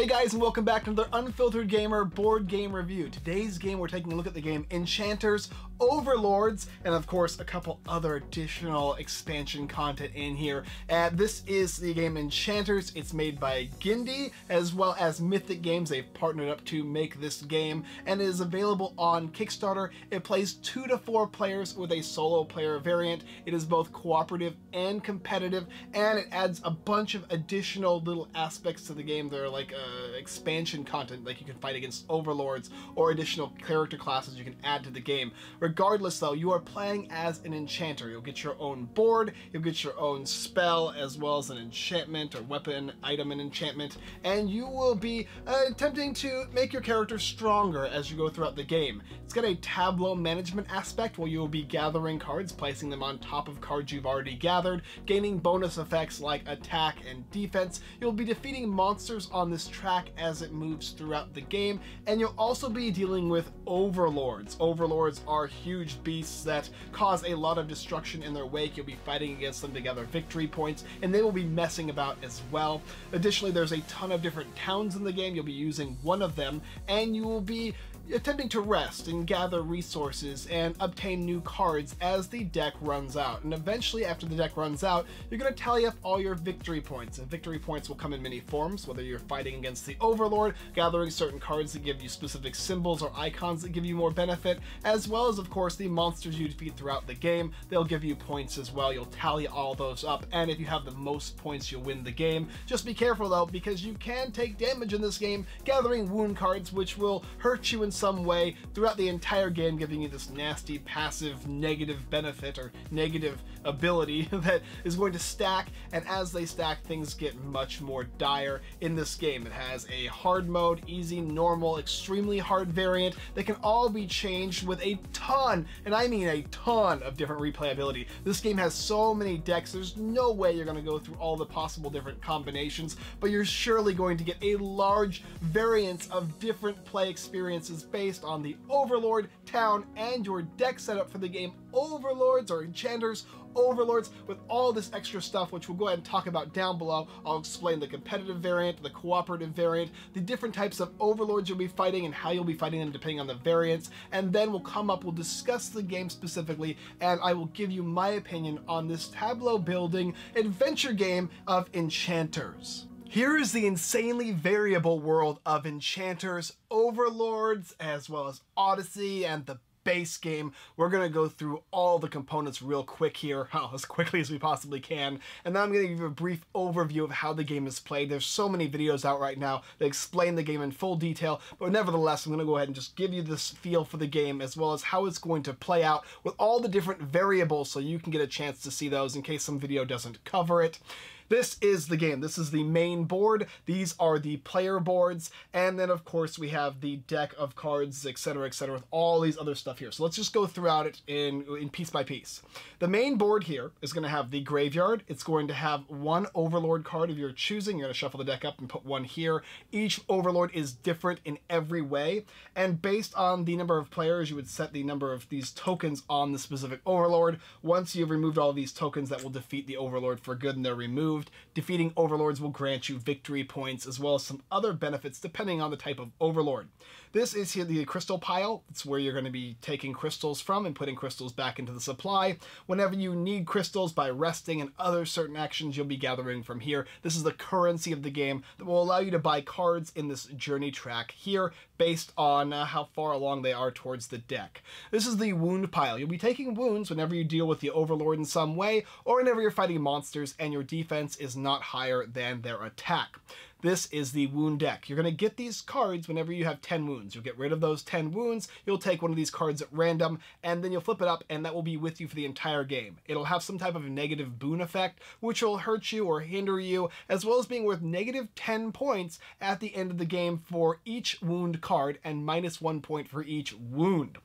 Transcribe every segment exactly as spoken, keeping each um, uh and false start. Hey guys, and welcome back to another Unfiltered Gamer board game review. Today's game, we're taking a look at the game Enchanters Overlords, and of course a couple other additional expansion content in here. Uh, this is the game Enchanters. It's made by Gindy as well as Mythic Games. They've partnered up to make this game, and it is available on Kickstarter. It plays two to four players with a solo player variant. It is both cooperative and competitive, and it adds a bunch of additional little aspects to the game that are like a Uh, expansion content, like you can fight against overlords or additional character classes you can add to the game. Regardless though, you are playing as an enchanter. You'll get your own board, you'll get your own spell, as well as an enchantment or weapon, item and enchantment, and you will be uh, attempting to make your character stronger as you go throughout the game. It's got a tableau management aspect where you will be gathering cards, placing them on top of cards you've already gathered, gaining bonus effects like attack and defense. You'll be defeating monsters on this track as it moves throughout the game, and you'll also be dealing with overlords. Overlords are huge beasts that cause a lot of destruction in their wake. You'll be fighting against them to gather victory points, and they will be messing about as well. Additionally, there's a ton of different towns in the game. You'll be using one of them, and you will be attempting to rest and gather resources and obtain new cards as the deck runs out. And eventually, after the deck runs out, you're going to tally up all your victory points, and victory points will come in many forms, whether you're fighting against the overlord, gathering certain cards that give you specific symbols or icons that give you more benefit, as well as of course the monsters you defeat throughout the game. They'll give you points as well. You'll tally all those up, and if you have the most points, you'll win the game. Just be careful though, because you can take damage in this game, gathering wound cards, which will hurt you in some way throughout the entire game, giving you this nasty passive negative benefit or negative ability that is going to stack, and as they stack, things get much more dire in this game. It has a hard mode, easy, normal, extremely hard variant that can all be changed with a ton, and I mean a ton, of different replayability. This game has so many decks, there's no way you're going to go through all the possible different combinations, but you're surely going to get a large variance of different play experiences based on the overlord, town, and your deck setup for the game Overlords or Enchanters Overlords, with all this extra stuff, which we'll go ahead and talk about down below. I'll explain the competitive variant, the cooperative variant, the different types of overlords you'll be fighting and how you'll be fighting them depending on the variants, and then we'll come up, we'll discuss the game specifically, and I will give you my opinion on this tableau building adventure game of Enchanters. Here is the insanely variable world of Enchanters Overlords, as well as Odyssey and the base game. We're going to go through all the components real quick here, well, as quickly as we possibly can, and then I'm going to give you a brief overview of how the game is played. There's so many videos out right now that explain the game in full detail, but nevertheless, I'm going to go ahead and just give you this feel for the game, as well as how it's going to play out with all the different variables, so you can get a chance to see those in case some video doesn't cover it. This is the game. This is the main board. These are the player boards. And then, of course, we have the deck of cards, et cetera, et cetera, with all these other stuff here. So let's just go throughout it in, in piece by piece. The main board here is going to have the graveyard. It's going to have one overlord card of your choosing. You're going to shuffle the deck up and put one here. Each overlord is different in every way. And based on the number of players, you would set the number of these tokens on the specific overlord. Once you've removed all these tokens, that will defeat the overlord for good, and they're removed. Defeating overlords will grant you victory points, as well as some other benefits depending on the type of overlord. This is here the crystal pile. It's where you're going to be taking crystals from and putting crystals back into the supply. Whenever you need crystals by resting and other certain actions, you'll be gathering from here. This is the currency of the game that will allow you to buy cards in this journey track here based on uh, how far along they are towards the deck. This is the wound pile. You'll be taking wounds whenever you deal with the overlord in some way, or whenever you're fighting monsters and your defense is not higher than their attack. This is the wound deck. You're going to get these cards whenever you have ten wounds. You'll get rid of those ten wounds, you'll take one of these cards at random, and then you'll flip it up, and that will be with you for the entire game. It'll have some type of negative boon effect, which will hurt you or hinder you, as well as being worth negative ten points at the end of the game for each wound card, and minus one point for each wound.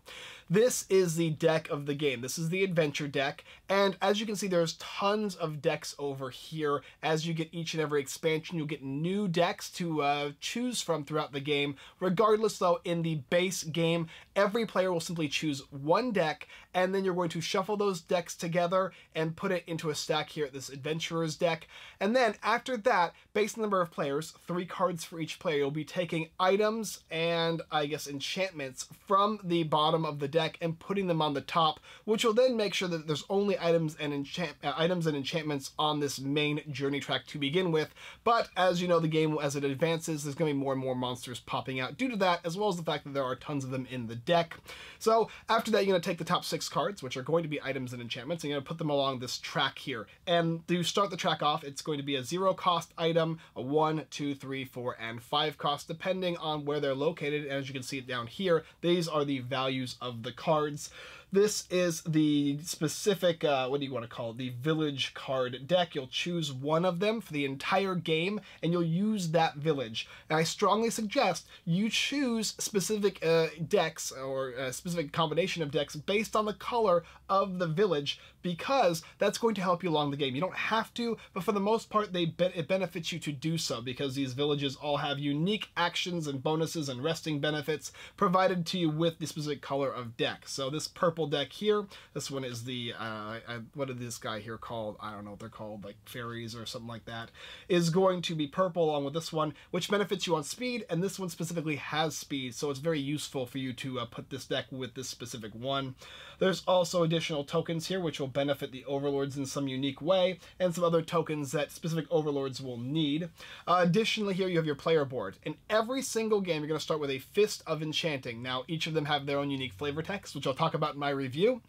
This is the deck of the game. This is the adventure deck, and as you can see, there's tons of decks over here. As you get each and every expansion, you'll get new decks to uh, choose from throughout the game. Regardless though, in the base game, every player will simply choose one deck, and then you're going to shuffle those decks together and put it into a stack here at this adventurer's deck. And then after that, based on the number of players, three cards for each player, you'll be taking items and I guess enchantments from the bottom of the deck and putting them on the top, which will then make sure that there's only items and enchant uh, items and enchantments on this main journey track to begin with. But as you know, the game, as it advances, there's going to be more and more monsters popping out due to that, as well as the fact that there are tons of them in the deck. So after that, you're going to take the top six cards, which are going to be items and enchantments, and you're going to put them along this track here. And to start the track off, it's going to be a zero cost item, a one, two, three, four, and five cost, depending on where they're located. And as you can see down here, these are the values of the cards. This is the specific, uh, what do you want to call it, the village card deck. You'll choose one of them for the entire game, and you'll use that village. And I strongly suggest you choose specific uh, decks or a specific combination of decks based on the color of the village, because that's going to help you along the game. You don't have to, but for the most part, they be it benefits you to do so, because these villages all have unique actions and bonuses and resting benefits provided to you with the specific color of deck. So this purple deck here, this one is the uh what is this guy here called, I don't know what they're called, like fairies or something like that, is going to be purple along with this one, which benefits you on speed, and this one specifically has speed, so it's very useful for you to uh, put this deck with this specific one. There's also additional tokens here which will benefit the overlords in some unique way, and some other tokens that specific overlords will need. Uh, additionally here you have your player board. In every single game you're going to start with a fist of enchanting. Now each of them have their own unique flavor text, which I'll talk about in my review.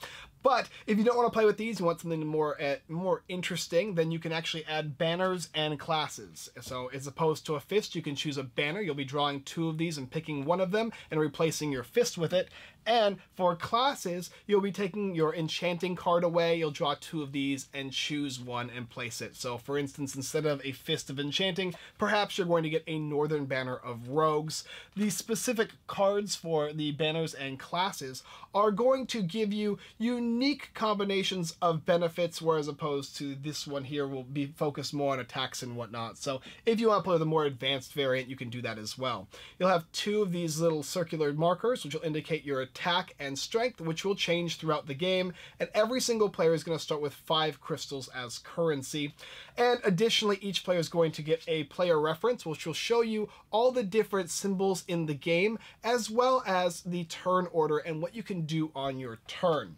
But if you don't want to play with these, you want something more uh, more interesting, then you can actually add banners and classes. So as opposed to a fist, you can choose a banner. You'll be drawing two of these and picking one of them and replacing your fist with it. And for classes, you'll be taking your enchanting card away. You'll draw two of these and choose one and place it. So for instance, instead of a fist of enchanting, perhaps you're going to get a northern banner of rogues. The specific cards for the banners and classes are going to give you unique unique combinations of benefits, whereas opposed to this one here will be focused more on attacks and whatnot. So if you want to play with a more advanced variant, you can do that as well. You'll have two of these little circular markers, which will indicate your attack and strength, which will change throughout the game. And every single player is going to start with five crystals as currency. And additionally, each player is going to get a player reference, which will show you all the different symbols in the game, as well as the turn order and what you can do on your turn.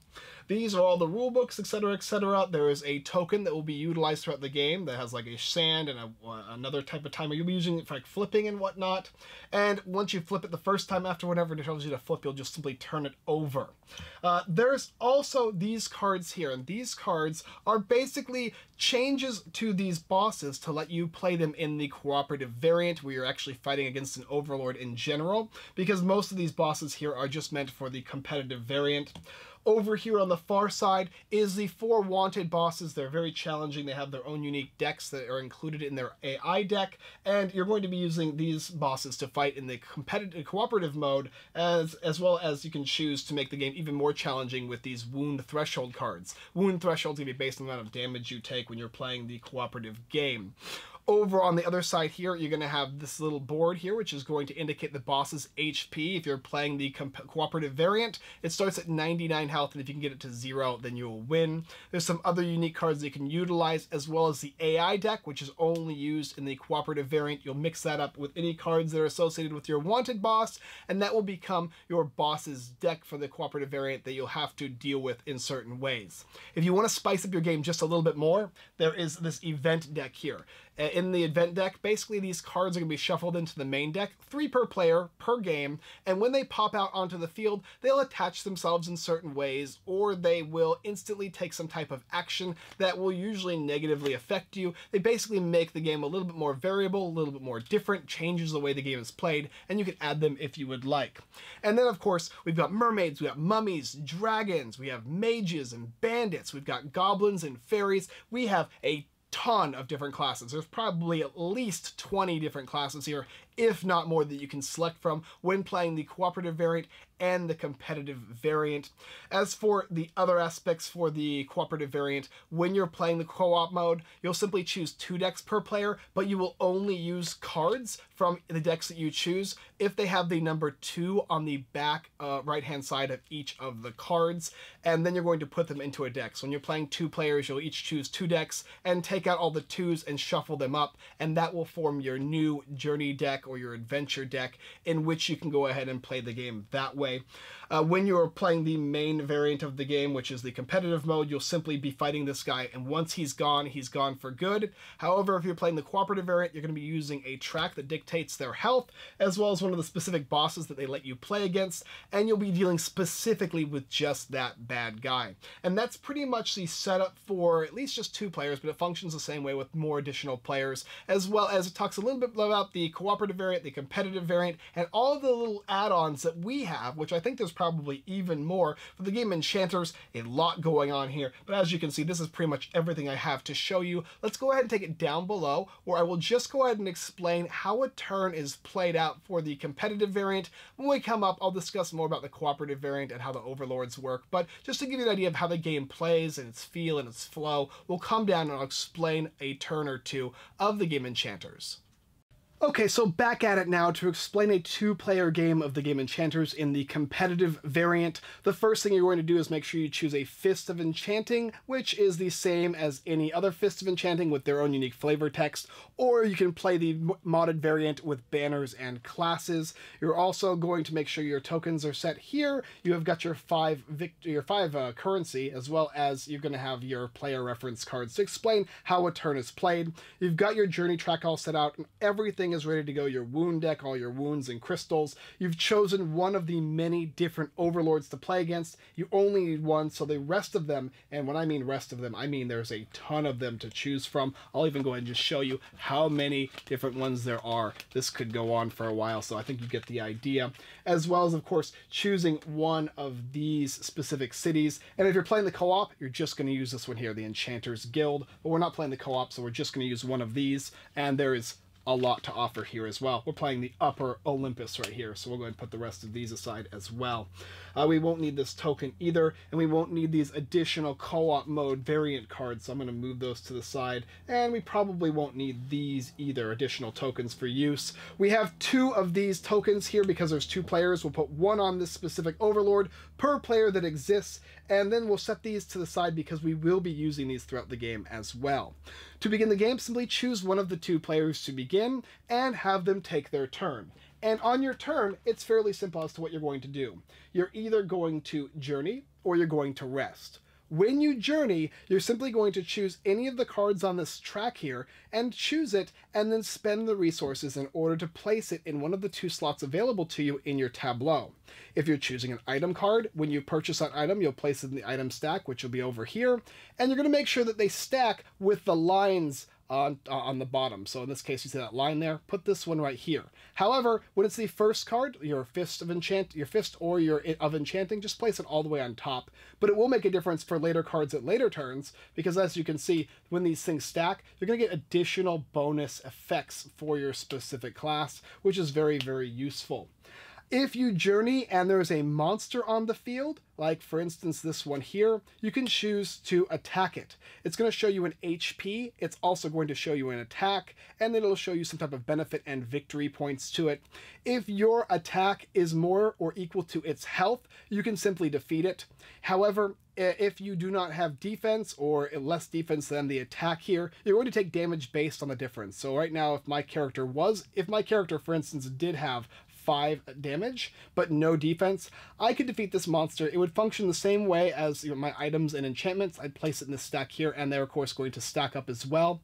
These are all the rule books, et cetera, et cetera. There is a token that will be utilized throughout the game that has like a sand and a, uh, another type of timer. You'll be using it for like flipping and whatnot. And once you flip it the first time, after whatever it tells you to flip, you'll just simply turn it over. Uh, there's also these cards here, and these cards are basically changes to these bosses to let you play them in the cooperative variant, where you're actually fighting against an overlord in general, because most of these bosses here are just meant for the competitive variant. Over here on the far side is the four wanted bosses. They're very challenging. They have their own unique decks that are included in their A I deck, and you're going to be using these bosses to fight in the competitive cooperative mode, as as well as you can choose to make the game even more challenging with these wound threshold cards. Wound thresholds can be based on the amount of damage you take when you're playing the cooperative game. Over on the other side here, you're going to have this little board here, which is going to indicate the boss's H P. If you're playing the cooperative variant, it starts at ninety-nine health, and if you can get it to zero, then you'll win. There's some other unique cards that you can utilize, as well as the A I deck, which is only used in the cooperative variant. You'll mix that up with any cards that are associated with your wanted boss, and that will become your boss's deck for the cooperative variant that you'll have to deal with in certain ways. If you want to spice up your game just a little bit more, there is this event deck here. In the event deck, basically these cards are going to be shuffled into the main deck, three per player per game, and when they pop out onto the field, they'll attach themselves in certain ways, or they will instantly take some type of action that will usually negatively affect you. They basically make the game a little bit more variable, a little bit more different, changes the way the game is played, and you can add them if you would like. And then of course, we've got mermaids, we've got mummies, dragons, we have mages and bandits, we've got goblins and fairies, we have a ton of different classes. There's probably at least twenty different classes here, if not more, that you can select from when playing the cooperative variant and the competitive variant. As for the other aspects for the cooperative variant, when you're playing the co-op mode, you'll simply choose two decks per player, but you will only use cards from the decks that you choose if they have the number two on the back uh, right-hand side of each of the cards, and then you're going to put them into a deck. So when you're playing two players, you'll each choose two decks and take out all the twos and shuffle them up, and that will form your new journey deck or your adventure deck in which you can go ahead and play the game that way. Uh, when you are playing the main variant of the game, which is the competitive mode, you'll simply be fighting this guy, and once he's gone, he's gone for good. However, if you're playing the cooperative variant, you're going to be using a track that dictates their health, as well as one of the specific bosses that they let you play against, and you'll be dealing specifically with just that bad guy. And that's pretty much the setup for at least just two players, but it functions the same way with more additional players, as well as it talks a little bit about the cooperative variant, the competitive variant, and all of the little add-ons that we have, which I think there's probably even more for the game Enchanters. A lot going on here, but as you can see, this is pretty much everything I have to show you. Let's go ahead and take it down below, where I will just go ahead and explain how a turn is played out for the competitive variant. When we come up, I'll discuss more about the cooperative variant and how the overlords work, but just to give you an idea of how the game plays and its feel and its flow, we'll come down and I'll explain a turn or two of the game Enchanters. Okay, so back at it now to explain a two-player game of the game Enchanters in the competitive variant. The first thing you're going to do is make sure you choose a Fist of Enchanting, which is the same as any other Fist of Enchanting with their own unique flavor text, or you can play the modded variant with banners and classes. You're also going to make sure your tokens are set here. You have got your five, vict your five uh, currency, as well as you're going to have your player reference cards to explain how a turn is played. You've got your journey track all set out, and everything is ready to go. Your wound deck, all your wounds and crystals. You've chosen one of the many different overlords to play against. You only need one, so the rest of them, and when I mean rest of them, I mean there's a ton of them to choose from. I'll even go ahead and just show you how many different ones there are. This could go on for a while, so I think you get the idea. As well as, of course, choosing one of these specific cities. And if you're playing the co-op, you're just going to use this one here, the Enchanters Guild, but we're not playing the co-op, so we're just going to use one of these, and there is a lot to offer here as well. We're playing the Upper Olympus right here, so we'll go ahead and put the rest of these aside as well. Uh, we won't need this token either, and we won't need these additional co-op mode variant cards, so I'm going to move those to the side, and we probably won't need these either, additional tokens for use. We have two of these tokens here because there's two players. We'll put one on this specific overlord per player that exists, and then we'll set these to the side because we will be using these throughout the game as well. To begin the game, simply choose one of the two players to begin and have them take their turn. And on your turn, it's fairly simple as to what you're going to do. You're either going to journey or you're going to rest. When you journey, you're simply going to choose any of the cards on this track here and choose it, and then spend the resources in order to place it in one of the two slots available to you in your tableau. If you're choosing an item card, when you purchase that item, you'll place it in the item stack, which will be over here, and you're going to make sure that they stack with the lines On, uh, on the bottom. So in this case, you see that line there, put this one right here. However, when it's the first card, your fist of enchant, your fist or your it of enchanting, just place it all the way on top. But it will make a difference for later cards at later turns, because as you can see, when these things stack, you're going to get additional bonus effects for your specific class, which is very, very useful. If you journey and there is a monster on the field, like for instance this one here, you can choose to attack it. It's going to show you an H P, it's also going to show you an attack, and then it'll show you some type of benefit and victory points to it. If your attack is more or equal to its health, you can simply defeat it. However, if you do not have defense or less defense than the attack here, you're going to take damage based on the difference. So right now, if my character was, if my character for instance did have five damage, but no defense, I could defeat this monster. It would function the same way as, you know, my items and enchantments. I'd place it in this stack here, and they're of course going to stack up as well.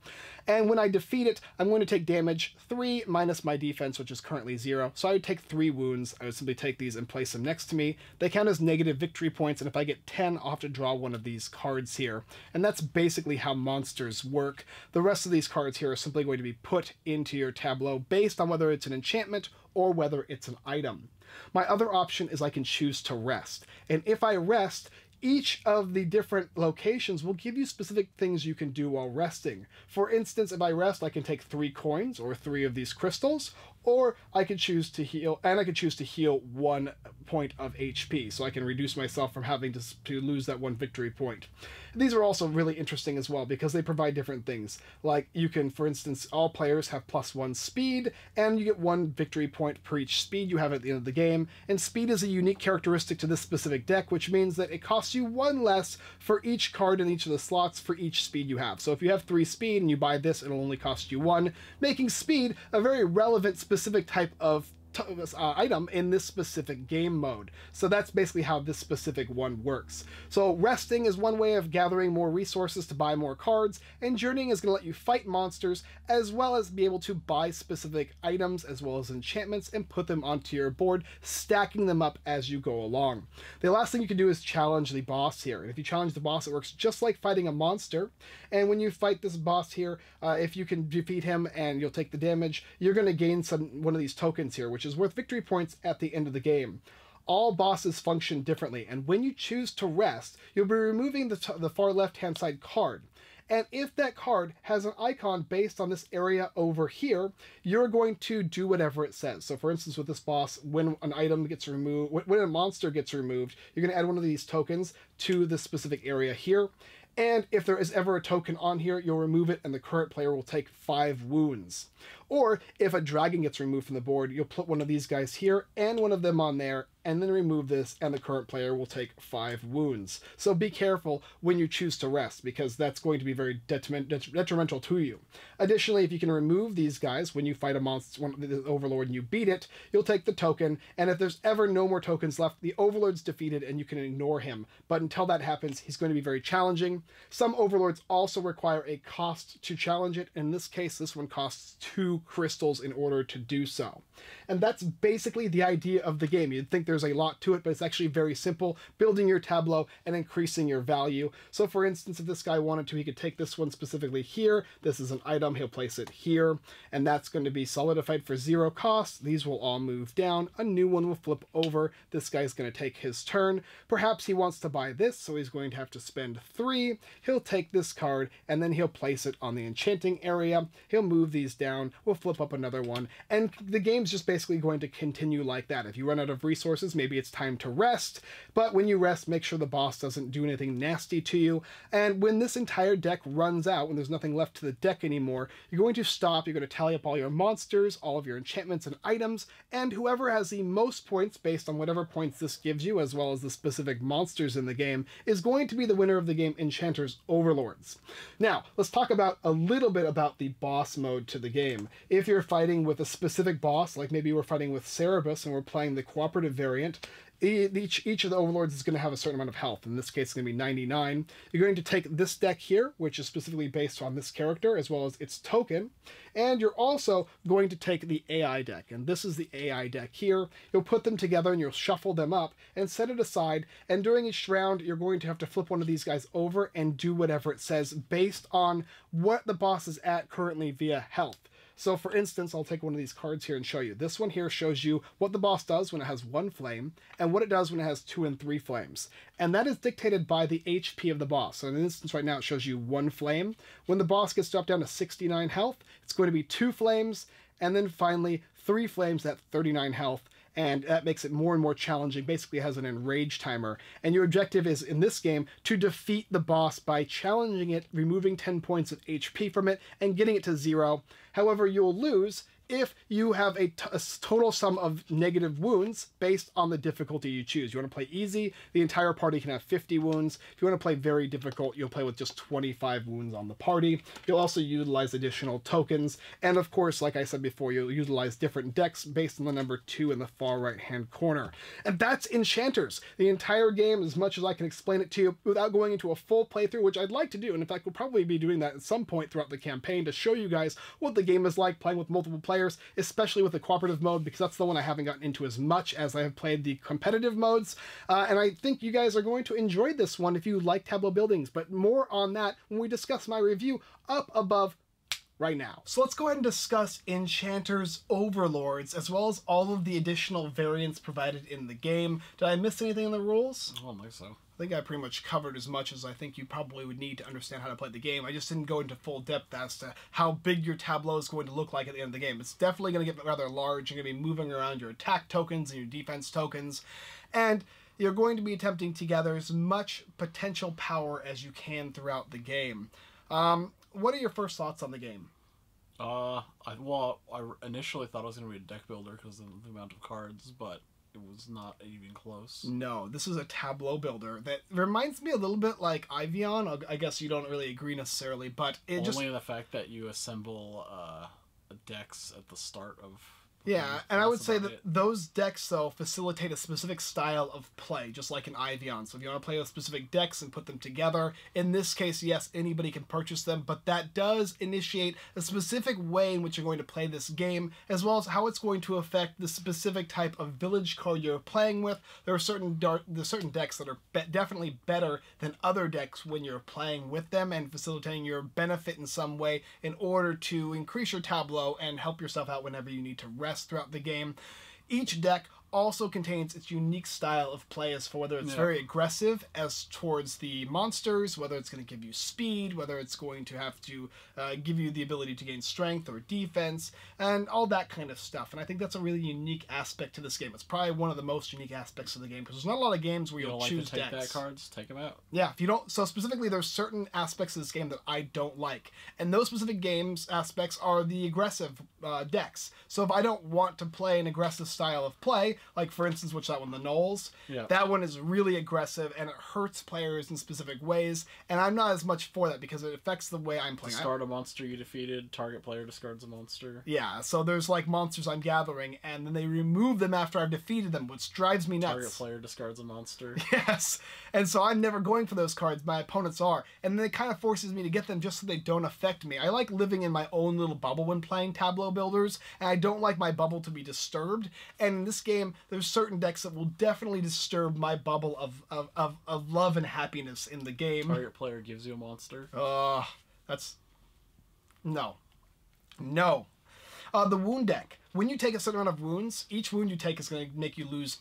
And when I defeat it, I'm going to take damage three minus my defense, which is currently zero. So I would take three wounds. I would simply take these and place them next to me. They count as negative victory points, and if I get ten, I'll have to draw one of these cards here. And that's basically how monsters work. The rest of these cards here are simply going to be put into your tableau based on whether it's an enchantment or whether it's an item. My other option is I can choose to rest. And if I rest, each of the different locations will give you specific things you can do while resting. For instance, if I rest, I can take three coins or three of these crystals, or I can choose to heal, and I can choose to heal one point of H P, so I can reduce myself from having to, to lose that one victory point. These are also really interesting as well, because they provide different things. Like, you can, for instance, all players have plus one speed, and you get one victory point per each speed you have at the end of the game, and speed is a unique characteristic to this specific deck, which means that it costs you one less for each card in each of the slots for each speed you have. So if you have three speed and you buy this, it'll only cost you one, making speed a very relevant specific type of t uh, item in this specific game mode. So that's basically how this specific one works. So resting is one way of gathering more resources to buy more cards, and journeying is going to let you fight monsters, as well as be able to buy specific items as well as enchantments and put them onto your board, stacking them up as you go along. The last thing you can do is challenge the boss here, and if you challenge the boss, it works just like fighting a monster. And when you fight this boss here, uh, if you can defeat him and you'll take the damage, you're going to gain some one of these tokens here, which is worth victory points at the end of the game. All bosses function differently, and when you choose to rest, you'll be removing the, t the far left-hand side card. And if that card has an icon based on this area over here, you're going to do whatever it says. So for instance, with this boss, when an item gets removed, when a monster gets removed, you're going to add one of these tokens to this specific area here. And if there is ever a token on here, you'll remove it and the current player will take five wounds. Or if a dragon gets removed from the board, you'll put one of these guys here and one of them on there, and then remove this and the current player will take five wounds. So be careful when you choose to rest, because that's going to be very detriment, detrimental to you. Additionally, if you can remove these guys when you fight a monster, one, the overlord, and you beat it, you'll take the token, and if there's ever no more tokens left, the overlord's defeated and you can ignore him. But until that happens, he's going to be very challenging. Some overlords also require a cost to challenge it. In this case, this one costs two crystals in order to do so. And that's basically the idea of the game. You'd think there's a lot to it, but it's actually very simple, building your tableau and increasing your value. So for instance, if this guy wanted to, he could take this one specifically here. This is an item, he'll place it here, and that's going to be solidified for zero cost. These will all move down. A new one will flip over. This guy's going to take his turn. Perhaps he wants to buy this, so he's going to have to spend three. He'll take this card, and then he'll place it on the enchanting area. He'll move these down. We'll flip up another one, and the game's just basically going to continue like that. If you run out of resources, maybe it's time to rest, but when you rest, make sure the boss doesn't do anything nasty to you. And when this entire deck runs out, when there's nothing left to the deck anymore, you're going to stop, you're going to tally up all your monsters, all of your enchantments and items, and whoever has the most points based on whatever points this gives you, as well as the specific monsters in the game, is going to be the winner of the game Enchanters Overlords. Now, let's talk about a little bit about the boss mode to the game. If you're fighting with a specific boss, like maybe we're fighting with Cerberus and we're playing the cooperative variant, Each, each of the overlords is going to have a certain amount of health. In this case, it's going to be ninety-nine. You're going to take this deck here, which is specifically based on this character, as well as its token. And you're also going to take the A I deck. And this is the A I deck here. You'll put them together and you'll shuffle them up and set it aside. And during each round, you're going to have to flip one of these guys over and do whatever it says based on what the boss is at currently via health. So for instance, I'll take one of these cards here and show you. This one here shows you what the boss does when it has one flame and what it does when it has two and three flames. And that is dictated by the H P of the boss. So in an instance right now, it shows you one flame. When the boss gets dropped down to sixty-nine health, it's going to be two flames, and then finally three flames at thirty-nine health. And that makes it more and more challenging. Basically, it has an enrage timer. And your objective is, in this game, to defeat the boss by challenging it, removing ten points of H P from it, and getting it to zero. However, you'll lose if you have a, t a total sum of negative wounds based on the difficulty you choose. You want to play easy, the entire party can have fifty wounds. If you want to play very difficult, you'll play with just twenty-five wounds on the party. You'll also utilize additional tokens. And of course, like I said before, you'll utilize different decks based on the number two in the far right-hand corner. And that's Enchanters. The entire game, as much as I can explain it to you without going into a full playthrough, which I'd like to do. And in fact, we'll probably be doing that at some point throughout the campaign to show you guys what the game is like playing with multiple players, Players, especially with the cooperative mode, because that's the one I haven't gotten into as much as I have played the competitive modes. Uh, and I think you guys are going to enjoy this one if you like tableau buildings, but more on that when we discuss my review up above right now. So let's go ahead and discuss Enchanters Overlords, as well as all of the additional variants provided in the game. Did I miss anything in the rules? I don't think so. I think I pretty much covered as much as I think you probably would need to understand how to play the game. I just didn't go into full depth as to how big your tableau is going to look like at the end of the game. It's definitely going to get rather large. You're going to be moving around your attack tokens and your defense tokens, and you're going to be attempting to gather as much potential power as you can throughout the game. Um, what are your first thoughts on the game? Uh, I, well, I initially thought it was going to be a deck builder because of the amount of cards, but it was not even close. No, this is a tableau builder that reminds me a little bit like Ivion. I guess you don't really agree necessarily, but it Only just... Only the fact that you assemble uh, decks at the start of... Yeah, and I would say that it. Those decks, though, facilitate a specific style of play, just like in Ivion. So if you want to play with specific decks and put them together, in this case, yes, anybody can purchase them, but that does initiate a specific way in which you're going to play this game, as well as how it's going to affect the specific type of village card you're playing with. There are certain, dark, there are certain decks that are be definitely better than other decks when you're playing with them and facilitating your benefit in some way in order to increase your tableau and help yourself out whenever you need to rest throughout the game. Each deck also contains its unique style of play as for whether it's yeah. very aggressive as towards the monsters, whether it's going to give you speed, whether it's going to have to uh, give you the ability to gain strength or defense, and all that kind of stuff. And I think that's a really unique aspect to this game. It's probably one of the most unique aspects of the game because there's not a lot of games where you you'll like choose to take decks. That cards, take them out. Yeah, if you don't. So specifically, there's certain aspects of this game that I don't like, and those specific games aspects are the aggressive uh, decks. So if I don't want to play an aggressive style of play. Like, for instance, which that one, the Gnolls, yeah. that one is really aggressive, and it hurts players in specific ways, and I'm not as much for that because it affects the way I'm playing. Discard a monster you defeated, target player discards a monster. Yeah, so there's, like, monsters I'm gathering, and then they remove them after I've defeated them, which drives me nuts. Target player discards a monster. Yes, and so I'm never going for those cards. My opponents are, and then it kind of forces me to get them just so they don't affect me. I like living in my own little bubble when playing tableau builders, and I don't like my bubble to be disturbed, and in this game, there's certain decks that will definitely disturb my bubble of, of, of, of love and happiness in the game. Target player gives you a monster. Uh, that's... No. No. Uh, the wound deck. When you take a certain amount of wounds, each wound you take is going to make you lose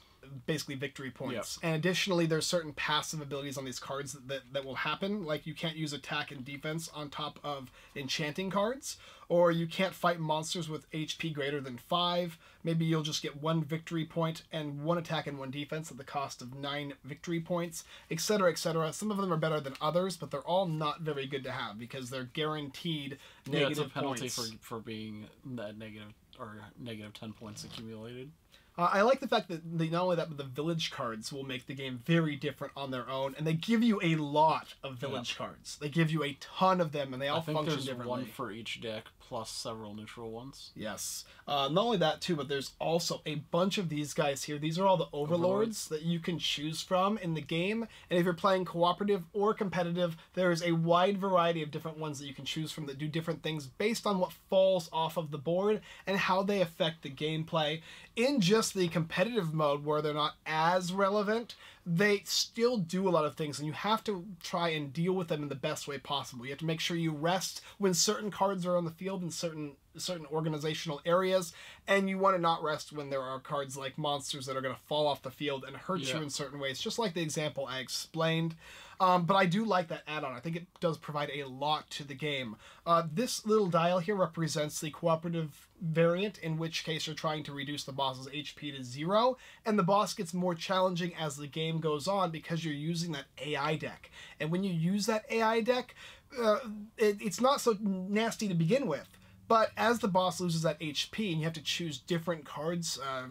basically victory points. Yep. And additionally, there's certain passive abilities on these cards that, that, that will happen. Like, you can't use attack and defense on top of enchanting cards, or you can't fight monsters with H P greater than five. Maybe you'll just get one victory point and one attack and one defense at the cost of nine victory points, et cetera, et cetera. Some of them are better than others, but they're all not very good to have because they're guaranteed negative points. Yeah, it's a penalty for, for being that negative or negative ten points accumulated. Uh, I like the fact that they, not only that, but the village cards will make the game very different on their own, and they give you a lot of village yeah. cards. They give you a ton of them, and they all function differently. I think there's one for each deck, plus several neutral ones. Yes. Uh, not only that, too, but there's also a bunch of these guys here. These are all the overlords, overlords that you can choose from in the game, and if you're playing cooperative or competitive, there is a wide variety of different ones that you can choose from that do different things based on what falls off of the board and how they affect the gameplay. In just the competitive mode, where they're not as relevant, they still do a lot of things, and you have to try and deal with them in the best way possible. You have to make sure you rest when certain cards are on the field in certain certain organizational areas, and you want to not rest when there are cards like monsters that are going to fall off the field and hurt yeah. you in certain ways, just like the example I explained. Um, but I do like that add-on. I think it does provide a lot to the game. Uh, this little dial here represents the cooperative variant, in which case you're trying to reduce the boss's H P to zero, and the boss gets more challenging as the game goes on because you're using that A I deck. And when you use that A I deck, uh, it, it's not so nasty to begin with. But as the boss loses that H P and you have to choose different cards, uh,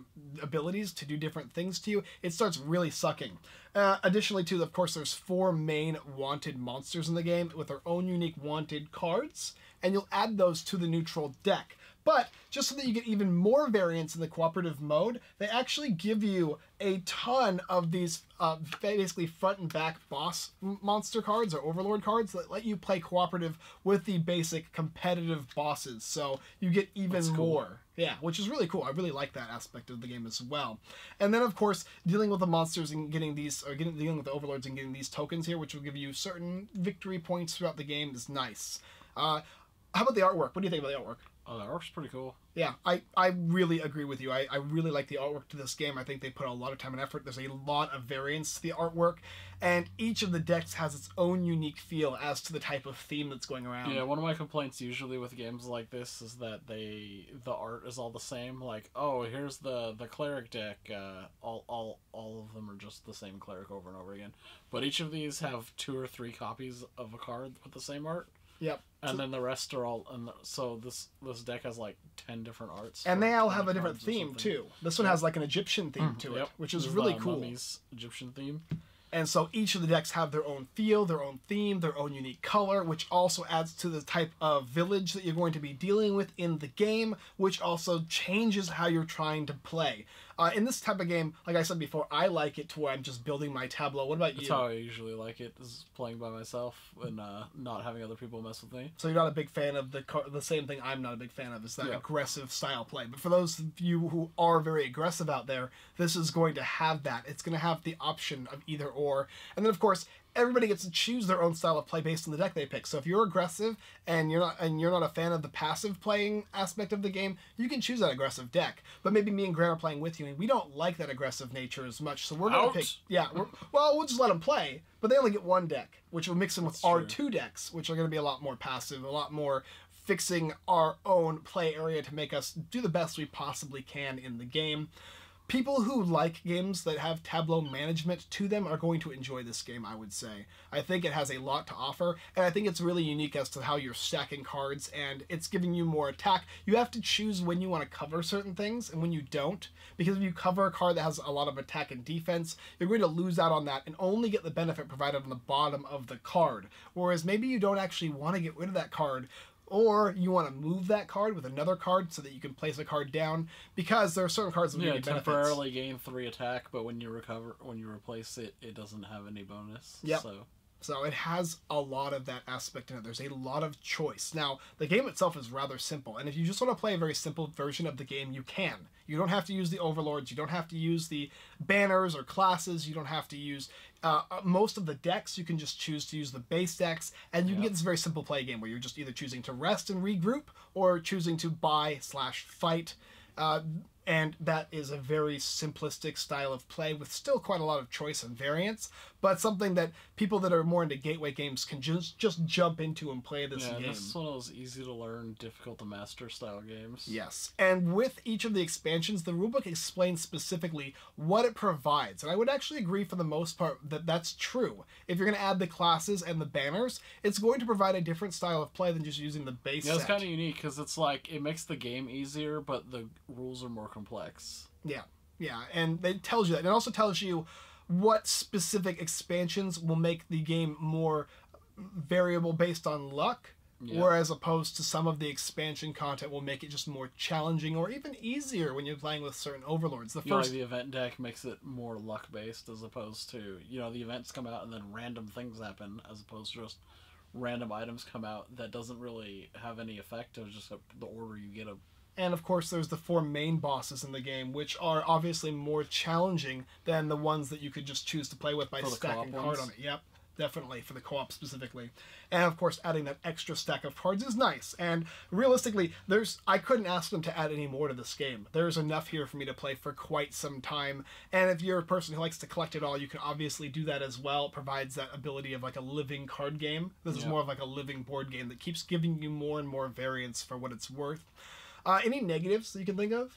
abilities to do different things to you, it starts really sucking. Uh, additionally, too, of course, there's four main wanted monsters in the game with their own unique wanted cards, and you'll add those to the neutral deck. But just so that you get even more variance in the cooperative mode, they actually give you a ton of these uh, basically front and back boss monster cards or overlord cards that let you play cooperative with the basic competitive bosses. So you get even cool. more. Yeah, which is really cool. I really like that aspect of the game as well. And then, of course, dealing with the monsters and getting these, or getting, dealing with the overlords and getting these tokens here, which will give you certain victory points throughout the game, is nice. Uh, How about the artwork? What do you think about the artwork? Oh, the artwork's pretty cool. Yeah, I, I really agree with you. I, I really like the artwork to this game. I think they put a lot of time and effort. There's a lot of variance to the artwork, and each of the decks has its own unique feel as to the type of theme that's going around. Yeah, one of my complaints usually with games like this is that they the art is all the same. Like, oh, here's the, the cleric deck. Uh, all, all, all of them are just the same cleric over and over again. But each of these have two or three copies of a card with the same art. Yep. And so, then the rest are all... And the, so this this deck has like ten different arts. And they all have a different theme, too. This one yep. has like an Egyptian theme to yep. it, which is this really is the cool. Mummy's Egyptian theme. And so each of the decks have their own feel, their own theme, their own unique color, which also adds to the type of village that you're going to be dealing with in the game, which also changes how you're trying to play. Uh, in this type of game, like I said before, I like it to where I'm just building my tableau. What about you? That's how I usually like it, is playing by myself and uh, not having other people mess with me. So you're not a big fan of the car the same thing I'm not a big fan of, is that yeah. aggressive style play. But for those of you who are very aggressive out there, this is going to have that. It's going to have the option of either or. And then, of course, everybody gets to choose their own style of play based on the deck they pick. So if you're aggressive and you're not and you're not a fan of the passive playing aspect of the game, you can choose that aggressive deck. But maybe me and Grant are playing with you, and we don't like that aggressive nature as much. So we're gonna Out. pick. Yeah. We're, well, we'll just let them play, but they only get one deck, which will mix in with That's our true. two decks, which are gonna be a lot more passive, a lot more fixing our own play area to make us do the best we possibly can in the game. People who like games that have tableau management to them are going to enjoy this game, I would say. I think it has a lot to offer, and I think it's really unique as to how you're stacking cards, and it's giving you more attack. You have to choose when you want to cover certain things and when you don't, because if you cover a card that has a lot of attack and defense, you're going to lose out on that and only get the benefit provided on the bottom of the card. Whereas maybe you don't actually want to get rid of that card, or you want to move that card with another card so that you can place a card down, because there are certain cards that yeah, give you benefits. Temporarily gain three attack, but when you recover, when you replace it, it doesn't have any bonus. Yeah. So. so it has a lot of that aspect in it. There's a lot of choice. Now, the game itself is rather simple, and if you just want to play a very simple version of the game, you can. You don't have to use the overlords. You don't have to use the banners or classes. You don't have to use... Uh, most of the decks, you can just choose to use the base decks, and you yeah. can get this very simple play game where you're just either choosing to rest and regroup or choosing to buy slash fight. Uh, and that is a very simplistic style of play with still quite a lot of choice and variance, but something that people that are more into gateway games can just, just jump into and play this yeah, game. Yeah, this is one of those easy-to-learn, difficult-to-master style games. Yes, and with each of the expansions, the rulebook explains specifically what it provides, and I would actually agree for the most part that that's true. If you're going to add the classes and the banners, it's going to provide a different style of play than just using the base yeah, set. Yeah, it's kind of unique, because it's like, it makes the game easier, but the rules are more complex. Yeah, yeah, and it tells you that. It also tells you what specific expansions will make the game more variable based on luck, yeah. whereas opposed to some of the expansion content will make it just more challenging or even easier when you're playing with certain overlords. The you first know, like the event deck makes it more luck based, as opposed to, you know, the events come out and then random things happen, as opposed to just random items come out that doesn't really have any effect. It's just a, the order you get a. And, of course, there's the four main bosses in the game, which are obviously more challenging than the ones that you could just choose to play with by stacking card on it. Yep, definitely, for the co-op specifically. And, of course, adding that extra stack of cards is nice. And, realistically, there's I couldn't ask them to add any more to this game. There's enough here for me to play for quite some time. And if you're a person who likes to collect it all, you can obviously do that as well. It provides that ability of, like, a living card game. This yeah. is more of, like, a living board game that keeps giving you more and more variance for what it's worth. Uh, any negatives that you can think of?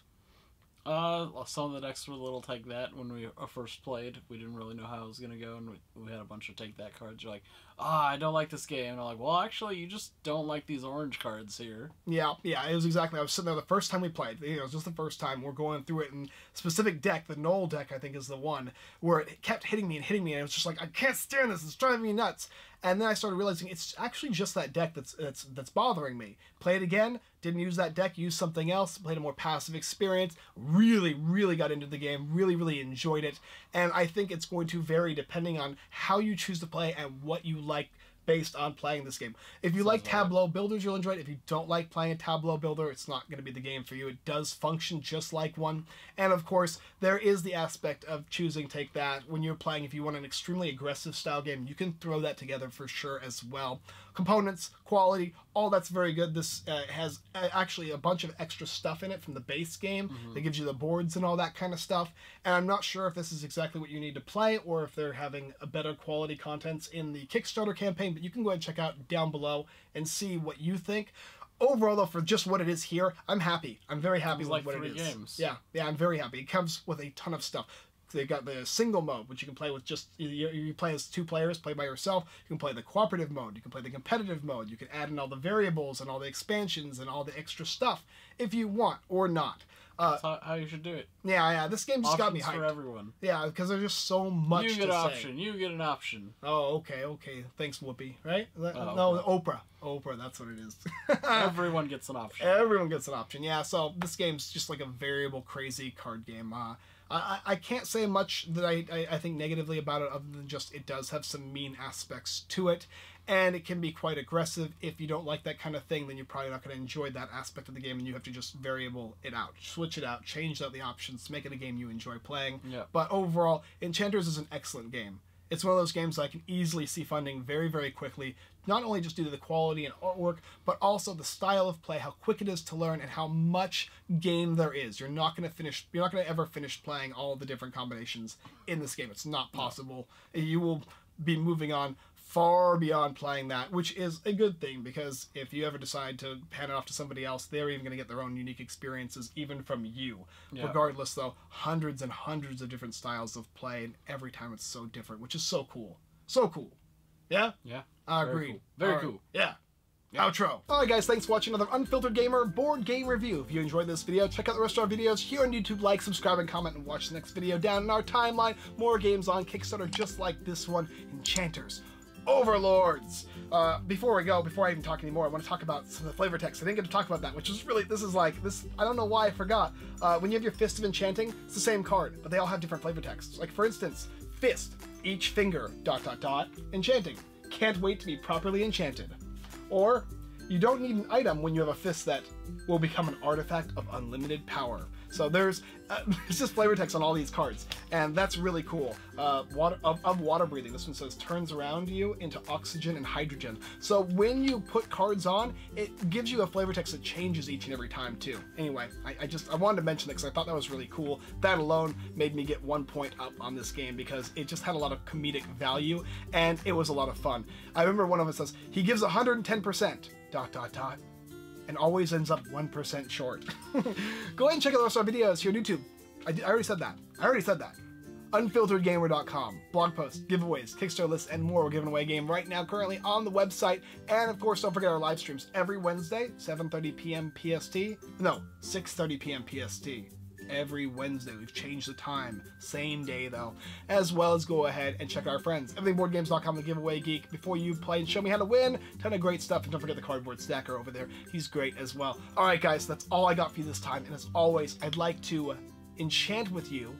Uh, some of the decks were a little take that when we first played. We didn't really know how it was going to go, and we, we had a bunch of take that cards. You're like, ah, oh, I don't like this game. And I'm like, well, actually, you just don't like these orange cards here. Yeah, yeah, it was exactly. I was sitting there the first time we played. You know, it was just the first time. We're going through it, and specific deck, the Knoll deck, I think, is the one where it kept hitting me and hitting me, and it was just like, I can't stand this. It's driving me nuts. And then I started realizing it's actually just that deck that's that's that's bothering me. Play it again, didn't use that deck, used something else, played a more passive experience, really, really got into the game, really, really enjoyed it. And I think it's going to vary depending on how you choose to play and what you like based on playing this game. If you Sounds like tableau right. builders, you'll enjoy it. If you don't like playing a tableau builder, it's not going to be the game for you. It does function just like one. And of course, there is the aspect of choosing take that. When you're playing, if you want an extremely aggressive style game, you can throw that together for sure as well. Components, quality, all that's very good. This uh, has actually a bunch of extra stuff in it from the base game. Mm-hmm. That gives you the boards and all that kind of stuff. And I'm not sure if this is exactly what you need to play or if they're having a better quality contents in the Kickstarter campaign, but you can go ahead and check out down below and see what you think. Overall, though, for just what it is here, I'm happy. I'm very happy with like what it is. Games. Yeah, yeah, I'm very happy. It comes with a ton of stuff. They've got the single mode, which you can play with just, you, you play as two players, play by yourself. You can play the cooperative mode. You can play the competitive mode. You can add in all the variables and all the expansions and all the extra stuff if you want or not. Uh, That's how, how you should do it. Yeah, yeah. This game just Options got me hyped. For everyone. Yeah, because there's just so much to say. You get an option. You get an option. Oh, okay, okay. Thanks, Whoopi. Right? Oh, no, Oprah. Oprah. Oprah, that's what it is. Everyone gets an option. Everyone gets an option. Yeah, so this game's just like a variable, crazy card game. Uh, I, I can't say much that I, I, I think negatively about it other than just it does have some mean aspects to it. And it can be quite aggressive. If you don't like that kind of thing, then you're probably not going to enjoy that aspect of the game, and you have to just variable it out, switch it out, change out the options, make it a game you enjoy playing. Yeah. But overall, Enchanters is an excellent game. It's one of those games I can easily see funding very, very quickly, not only just due to the quality and artwork, but also the style of play, how quick it is to learn, and how much game there is. You're not going to finish, you're not going to ever finish playing all the different combinations in this game. It's not possible. You will be moving on far beyond playing that, which is a good thing, because if you ever decide to hand it off to somebody else, they're even going to get their own unique experiences, even from you. Yeah. Regardless, though, hundreds and hundreds of different styles of play, and every time it's so different, which is so cool. So cool. Yeah? Yeah. I agree. Cool. Very right. cool. Yeah. Yeah. Outro. Alright guys, thanks for watching another Unfiltered Gamer board game review. If you enjoyed this video, check out the rest of our videos here on YouTube. Like, subscribe, and comment, and watch the next video down in our timeline. More games on Kickstarter just like this one, Enchanters Overlords. Uh, before we go, before I even talk anymore, I want to talk about some of the flavor text. I didn't get to talk about that, which is really, this is like, this, I don't know why I forgot. Uh, when you have your Fist of Enchanting, it's the same card, but they all have different flavor texts. Like, for instance, Fist, each finger, dot, dot, dot, enchanting. Can't wait to be properly enchanted. Or, you don't need an item when you have a fist that will become an artifact of unlimited power. So there's, uh, there's just flavor text on all these cards, and that's really cool. Uh, water of, of water breathing. This one says, turns around you into oxygen and hydrogen. So when you put cards on, it gives you a flavor text that changes each and every time too. Anyway, I, I just, I wanted to mention that because I thought that was really cool. That alone made me get one point up on this game because it just had a lot of comedic value, and it was a lot of fun. I remember one of us says, he gives one hundred ten percent, dot, dot, dot, and always ends up one percent short. Go ahead and check out the rest of our videos here on YouTube. I, I already said that. I already said that. unfiltered gamer dot com. Blog posts, giveaways, Kickstarter lists, and more. We're giving away a game right now currently on the website. And of course, don't forget our live streams every Wednesday, seven thirty p m P S T. No, six thirty p m P S T. Every Wednesday. We've changed the time. Same day, though. As well as go ahead and check our friends. everything board games dot com, the giveaway geek. Before you play and show me how to win. Ton of great stuff. And don't forget the cardboard stacker over there. He's great as well. All right, guys. That's all I got for you this time. And as always, I'd like to enchant with you.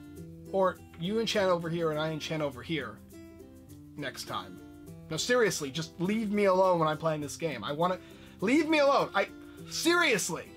Or you enchant over here and I enchant over here. Next time. No, seriously. Just leave me alone when I'm playing this game. I want to... Leave me alone. I... Seriously.